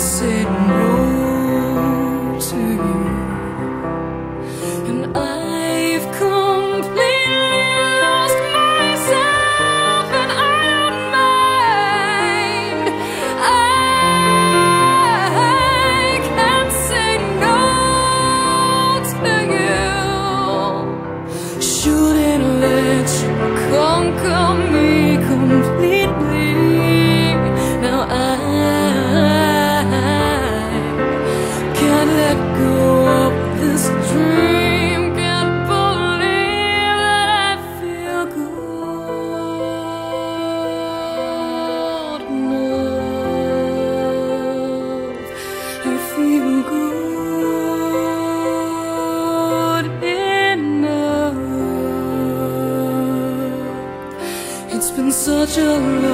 said no to you, and I've completely lost myself, and I don't mind. I can't say no to you. Shouldn't let you conquer me completely. Such a